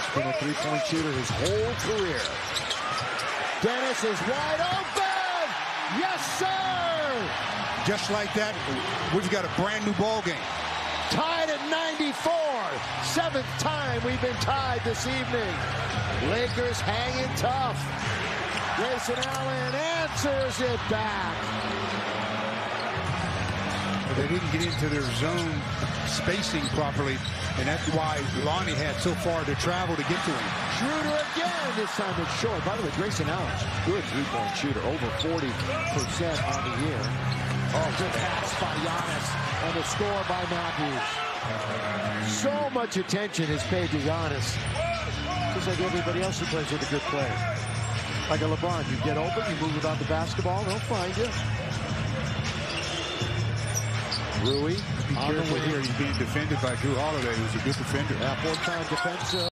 Matthews been a three-point shooter his whole career. Dennis is wide open! Yes, sir! Just like that, we've got a brand new ball game. Tied at 94. Seventh time we've been tied this evening. Lakers hanging tough. Grayson Allen answers it back. They didn't get into their zone spacing properly, and that's why Lonnie had so far to travel to get to him. Schroeder again, this time it's short. By the way, Grayson Allen's good three-point shooter, over 40% on the year. Oh, good pass by Giannis, and a score by Matthews. So much attention is paid to Giannis, just like everybody else who plays with a good player. Like a LeBron, you get open, you move without the basketball, they'll find you. Rui, be careful here. He's being defended by Drew Holiday, who's a good defender. Yeah, four-time defensive.